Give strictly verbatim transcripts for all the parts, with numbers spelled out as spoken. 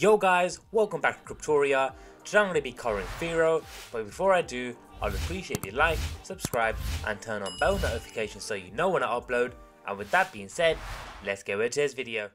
Yo guys, welcome back to Cryptoria. Today I'm going to be covering Firo, but before I do, I'd appreciate if you like, subscribe and turn on bell notifications so you know when I upload, and with that being said, let's get into today's video.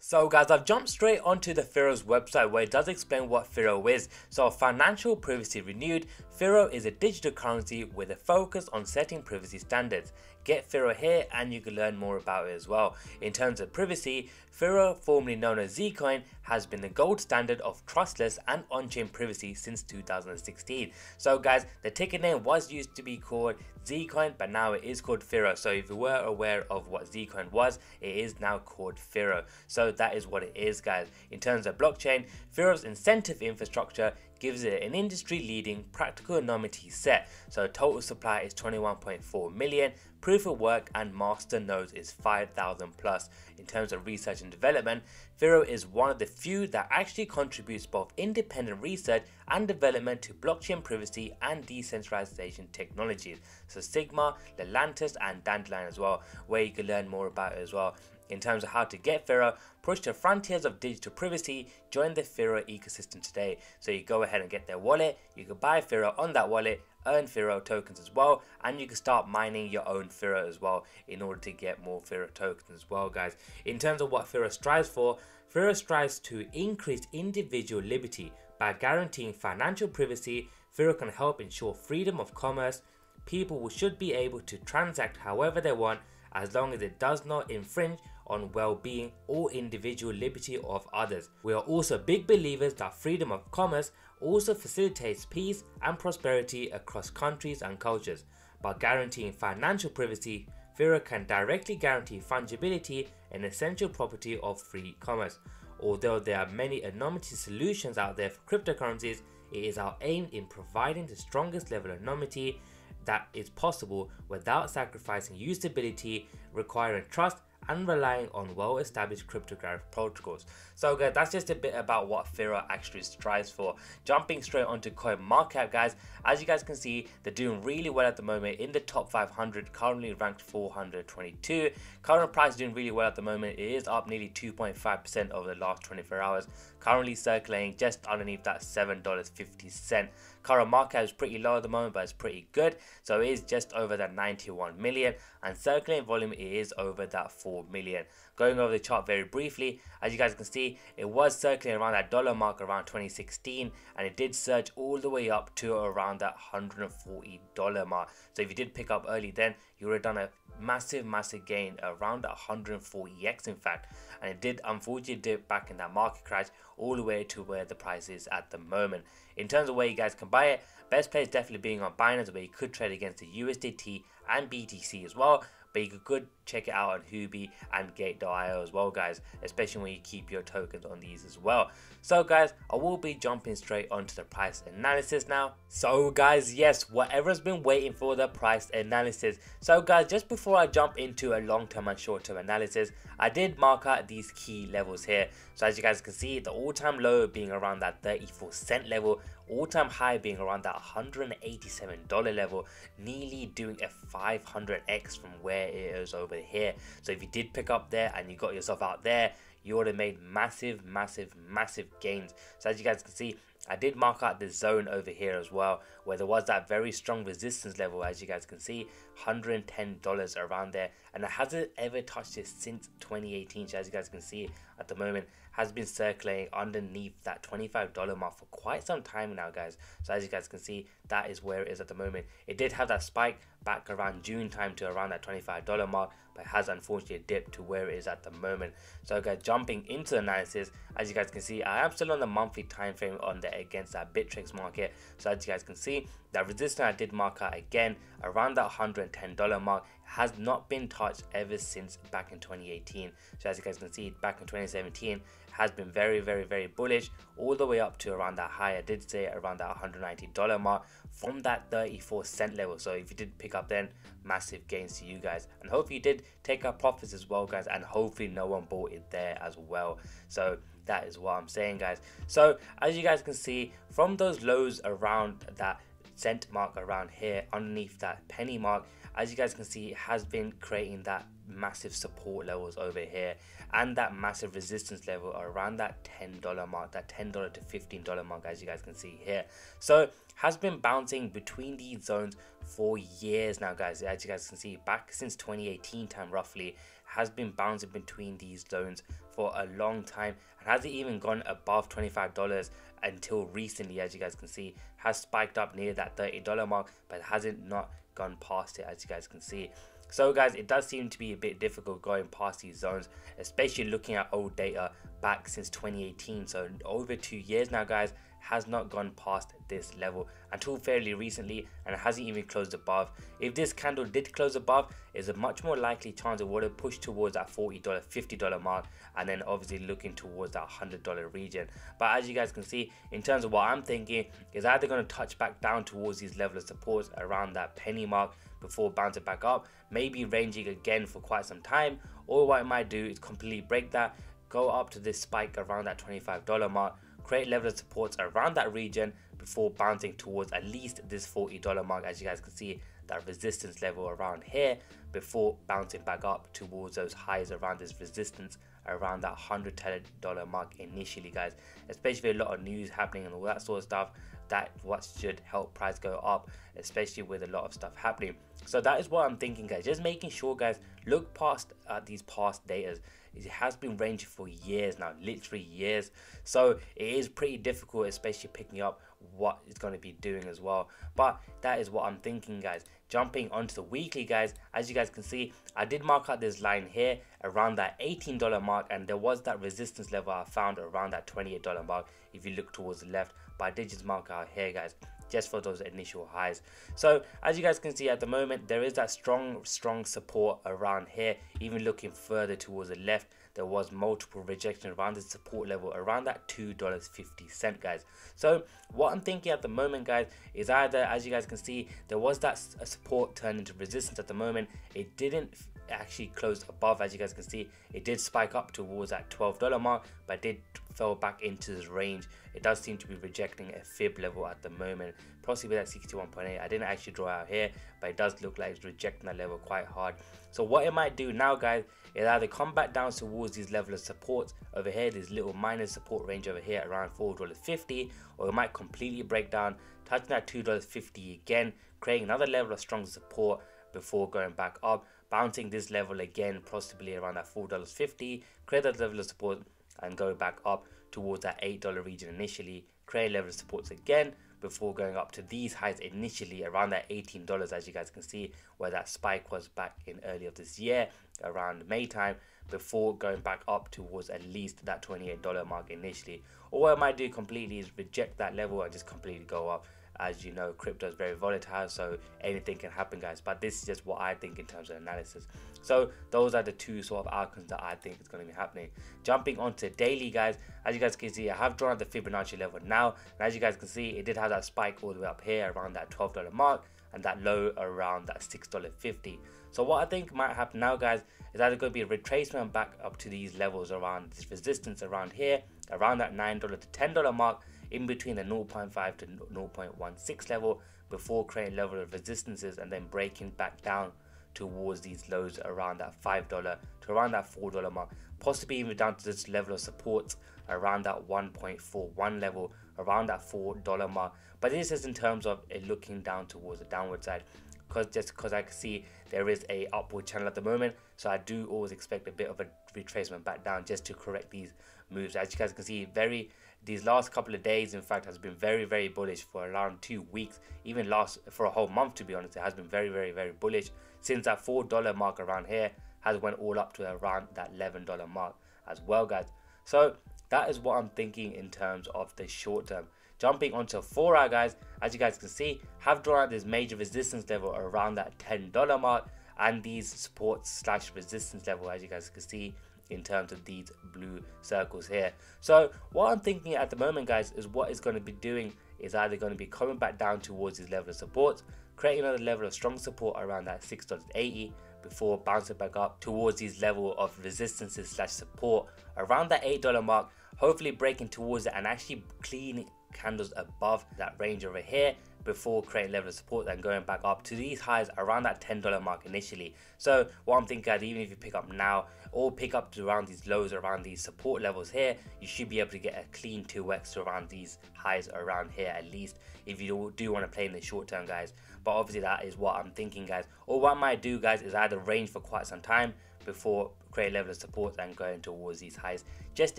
So guys, I've jumped straight onto the Firo's website where it does explain what Firo is. So financial privacy renewed, Firo is a digital currency with a focus on setting privacy standards. Get Firo here and you can learn more about it as well. In terms of privacy, Firo, formerly known as Zcoin, has been the gold standard of trustless and on-chain privacy since two thousand sixteen. So guys, the ticket name was used to be called Zcoin, but now it is called Firo. So if you were aware of what Zcoin was, it is now called Firo. So that is what it is, guys. In terms of blockchain, Firo's incentive infrastructure gives it an industry-leading practical anonymity set. So total supply is twenty-one point four million, proof of work and master nodes is five thousand plus. In terms of research and development, Firo is one of the few that actually contributes both independent research and development to blockchain privacy and decentralization technologies. So Sigma, Lelantis and Dandelion as well, where you can learn more about it as well. In terms of how to get Firo, push the frontiers of digital privacy, join the Firo ecosystem today. So you go ahead and get their wallet, you can buy Firo on that wallet, earn Firo tokens as well, and you can start mining your own Firo as well in order to get more Firo tokens as well, guys. In terms of what Firo strives for, Firo strives to increase individual liberty by guaranteeing financial privacy. Firo can help ensure freedom of commerce. People should be able to transact however they want as long as it does not infringe on well-being or individual liberty of others. We are also big believers that freedom of commerce also facilitates peace and prosperity across countries and cultures. By guaranteeing financial privacy, Firo can directly guarantee fungibility, an essential property of free commerce. Although there are many anonymity solutions out there for cryptocurrencies, it is our aim in providing the strongest level of anonymity that is possible without sacrificing usability, requiring trust and relying on well-established cryptographic protocols. So guys, that's just a bit about what Firo actually strives for. Jumping straight onto CoinMarketCap, guys, as you guys can see, they're doing really well at the moment in the top five hundred, currently ranked four hundred twenty-two. Current price is doing really well at the moment. It is up nearly two point five percent over the last twenty-four hours, currently circling just underneath that seven dollars and fifty cents. Current market is pretty low at the moment, but it's pretty good. So it is just over that ninety-one million, and circulating volume is over that four million. Going over the chart very briefly, as you guys can see, it was circling around that dollar mark around twenty sixteen, and it did surge all the way up to around that one hundred forty dollar mark. So if you did pick up early then, you would have done a massive, massive gain around one hundred forty x in fact, and it did unfortunately dip back in that market crash all the way to where the price is at the moment. In terms of where you guys can buy it, best play is definitely being on Binance, where you could trade against the U S D T and B T C as well, but you could check it out on Huobi and gate dot i o as well, guys, especially when you keep your tokens on these as well. So guys, I will be jumping straight onto the price analysis now. So guys, yes, whatever's been waiting for, the price analysis. So guys, just before I jump into a long-term and short-term analysis, I did mark out these key levels here. So as you guys can see, the all-time low being around that thirty-four cent level, all-time high being around that one hundred eighty-seven dollar level, nearly doing a five hundred x from where it is over here. So if you did pick up there and you got yourself out there, you would have made massive, massive, massive gains. So as you guys can see, I did mark out the zone over here as well, where there was that very strong resistance level, as you guys can see, one hundred ten dollars around there, and it hasn't ever touched it since twenty eighteen. So as you guys can see, at the moment has been circulating underneath that twenty-five dollar mark for quite some time now, guys. So as you guys can see, that is where it is at the moment. It did have that spike back around June time to around that twenty-five dollar mark, but has unfortunately dipped to where it is at the moment. So guys, jumping into the analysis, as you guys can see, I am still on the monthly time frame on there against that Bitrex market. So as you guys can see, that resistance I did mark out again around that one hundred ten dollar mark has not been touched ever since back in twenty eighteen. So as you guys can see, back in twenty seventeen has been very, very, very bullish all the way up to around that high, I did say around that one hundred ninety dollar mark from that thirty-four cent level. So if you did pick up then, massive gains to you guys, and hopefully you did take up profits as well, guys, and hopefully no one bought it there as well. So that is what I'm saying, guys. So as you guys can see, from those lows around that cent mark around here, underneath that penny mark, as you guys can see, it has been creating that massive support levels over here and that massive resistance level around that ten dollar mark, that ten dollar to fifteen dollar mark, as you guys can see here. So has been bouncing between these zones for years now, guys. As you guys can see, back since twenty eighteen time roughly, has been bouncing between these zones for a long time and hasn't even gone above twenty-five dollars until recently. As you guys can see, has spiked up near that thirty dollar mark, but hasn't not gone past it, as you guys can see. So guys, it does seem to be a bit difficult going past these zones, especially looking at old data back since twenty eighteen. So over two years now, guys, has not gone past this level until fairly recently, and it hasn't even closed above. If this candle did close above, it's a much more likely chance it would have pushed towards that forty dollar, fifty dollar mark, and then obviously looking towards that one hundred dollar region. But as you guys can see, in terms of what I'm thinking, is either going to touch back down towards these level of supports around that penny mark before bouncing back up, maybe ranging again for quite some time, or what it might do is completely break that, go up to this spike around that twenty-five dollar mark, create level of supports around that region before bouncing towards at least this forty dollar mark, as you guys can see, that resistance level around here, before bouncing back up towards those highs around this resistance around that one hundred dollar mark initially, guys. Especially a lot of news happening and all that sort of stuff, that what should help price go up, especially with a lot of stuff happening. So that is what I'm thinking, guys. Just making sure, guys, look past uh, these past datas. It has been ranging for years now, literally years, so it is pretty difficult, especially picking up what it's going to be doing as well. But that is what I'm thinking, guys. Jumping onto the weekly, guys, as you guys can see, I did mark out this line here around that eighteen dollar mark, and there was that resistance level I found around that twenty-eight dollar mark if you look towards the left, but I did just mark out here, guys, just for those initial highs. So as you guys can see, at the moment there is that strong strong support around here. Even looking further towards the left, there was multiple rejection around the support level around that two dollars and fifty cents, guys. So what I'm thinking at the moment, guys, is either, as you guys can see, there was that support turned into resistance. At the moment, it didn't actually closed above, as you guys can see. It did spike up towards that twelve dollar mark, but did fell back into this range. It does seem to be rejecting a fib level at the moment, possibly at sixty-one point eight. I didn't actually draw out here, but it does look like it's rejecting that level quite hard. So what it might do now, guys, is either come back down towards these level of supports over here, this little minor support range over here around four dollars and fifty cents, or it might completely break down, touching that two dollars and fifty cents again, creating another level of strong support before going back up, bouncing this level again, possibly around that four dollars and fifty cents, create that level of support and go back up towards that eight dollar region initially, create level of supports again before going up to these highs initially around that eighteen dollars, as you guys can see, where that spike was back in earlier this year around May time, before going back up towards at least that twenty-eight dollar mark initially. Or what I might do completely is reject that level and just completely go up. As you know, crypto is very volatile, so anything can happen, guys. But this is just what I think in terms of analysis. So those are the two sort of outcomes that I think is going to be happening. Jumping onto daily, guys, as you guys can see, I have drawn the Fibonacci level now, and as you guys can see, it did have that spike all the way up here around that twelve dollar mark and that low around that six dollars and fifty cents. So what I think might happen now, guys, is either going to be a retracement back up to these levels around this resistance around here, around that nine dollar to ten dollar mark, in between the zero point five to zero point one six level, before creating level of resistances and then breaking back down towards these lows around that five dollar to around that four dollar mark, possibly even down to this level of support around that one point four one level, around that four dollar mark. But this is in terms of it looking down towards the downward side, because just because I can see there is a upward channel at the moment, so I do always expect a bit of a retracement back down just to correct these moves. As you guys can see, very these last couple of days, in fact, has been very, very bullish for around two weeks, even last for a whole month, to be honest. It has been very, very, very bullish since that four dollar mark around here has went all up to around that eleven dollar mark as well, guys. So that is what I'm thinking in terms of the short term. Jumping onto four hour, guys, as you guys can see, have drawn out this major resistance level around that ten dollar mark and these support slash resistance level, as you guys can see, in terms of these blue circles here. So what I'm thinking at the moment, guys, is what it's going to be doing is either going to be coming back down towards this level of support, creating another level of strong support around that six dollars and eighty cents before bouncing back up towards these level of resistances slash support around that eight dollar mark, hopefully breaking towards it and actually cleaning candles above that range over here, before creating level of support, then going back up to these highs around that ten dollar mark initially. So what I'm thinking is, even if you pick up now or pick up to around these lows, around these support levels here, you should be able to get a clean two X around these highs around here, at least if you do want to play in the short term, guys. But obviously that is what I'm thinking, guys. Or what I might do, guys, is I had a range for quite some time before create level of support and going towards these highs just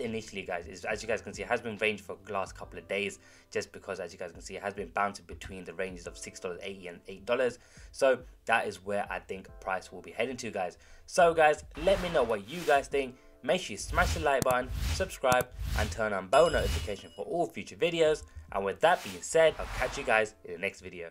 initially, guys. It's, as you guys can see, it has been ranged for the last couple of days, just because, as you guys can see, it has been bouncing between the ranges of six dollars and eighty and eight dollars. So that is where I think price will be heading to, guys. So guys, let me know what you guys think. Make sure you smash the like button, subscribe, and turn on bell notification for all future videos. And with that being said, I'll catch you guys in the next video.